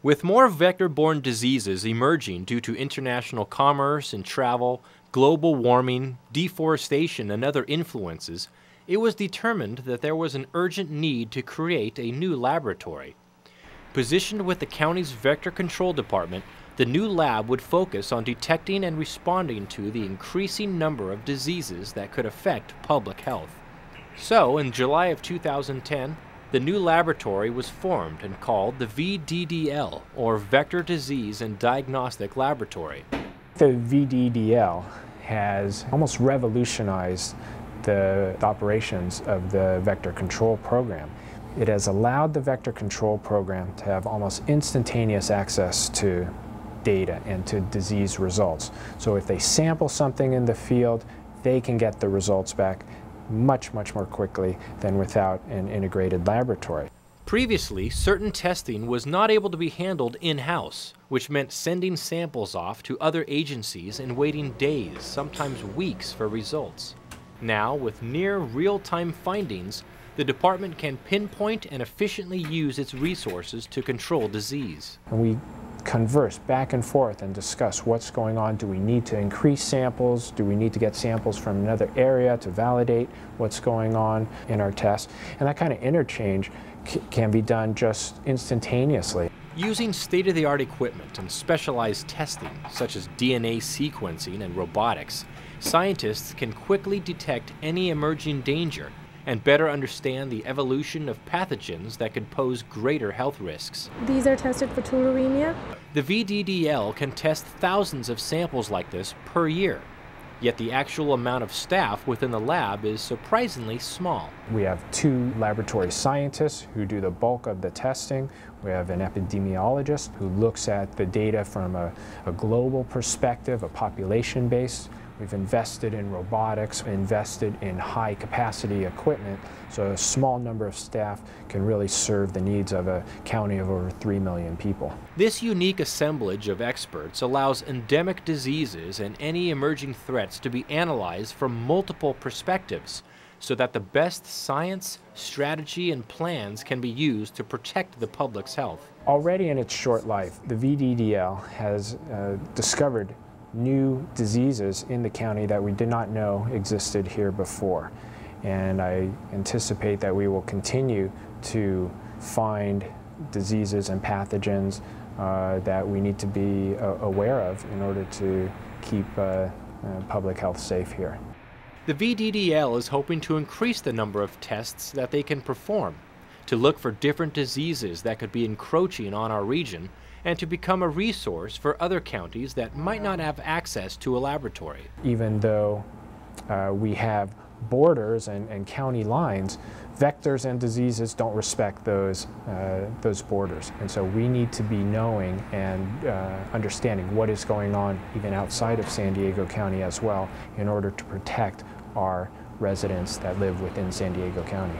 With more vector-borne diseases emerging due to international commerce and travel, global warming, deforestation, and other influences, it was determined that there was an urgent need to create a new laboratory. Positioned with the county's vector control department, the new lab would focus on detecting and responding to the increasing number of diseases that could affect public health. So, in July of 2010, the new laboratory was formed and called the VDDL, or Vector Disease and Diagnostic Laboratory. The VDDL has almost revolutionized the operations of the vector control program. It has allowed the vector control program to have almost instantaneous access to data and to disease results. So if they sample something in the field, they can get the results back much, much more quickly than without an integrated laboratory. Previously, certain testing was not able to be handled in-house, which meant sending samples off to other agencies and waiting days, sometimes weeks, for results. Now, with near real-time findings, the department can pinpoint and efficiently use its resources to control disease. We converse back and forth and discuss what's going on. Do we need to increase samples? Do we need to get samples from another area to validate what's going on in our tests? And that kind of interchange can be done just instantaneously. Using state-of-the-art equipment and specialized testing, such as DNA sequencing and robotics, scientists can quickly detect any emerging danger and better understand the evolution of pathogens that could pose greater health risks. These are tested for tularemia. The VDDL can test thousands of samples like this per year, yet the actual amount of staff within the lab is surprisingly small. We have 2 laboratory scientists who do the bulk of the testing. We have an epidemiologist who looks at the data from a global perspective, a population base. We've invested in robotics, invested in high-capacity equipment, so a small number of staff can really serve the needs of a county of over 3 million people. This unique assemblage of experts allows endemic diseases and any emerging threats to be analyzed from multiple perspectives, so that the best science, strategy, and plans can be used to protect the public's health. Already in its short life, the VDDL has discovered new diseases in the county that we did not know existed here before. And I anticipate that we will continue to find diseases and pathogens that we need to be aware of in order to keep public health safe here. The VDDL is hoping to increase the number of tests that they can perform, to look for different diseases that could be encroaching on our region, and to become a resource for other counties that might not have access to a laboratory. Even though we have borders and county lines, vectors and diseases don't respect those borders. And so we need to be knowing and understanding what is going on even outside of San Diego County as well, in order to protect our residents that live within San Diego County.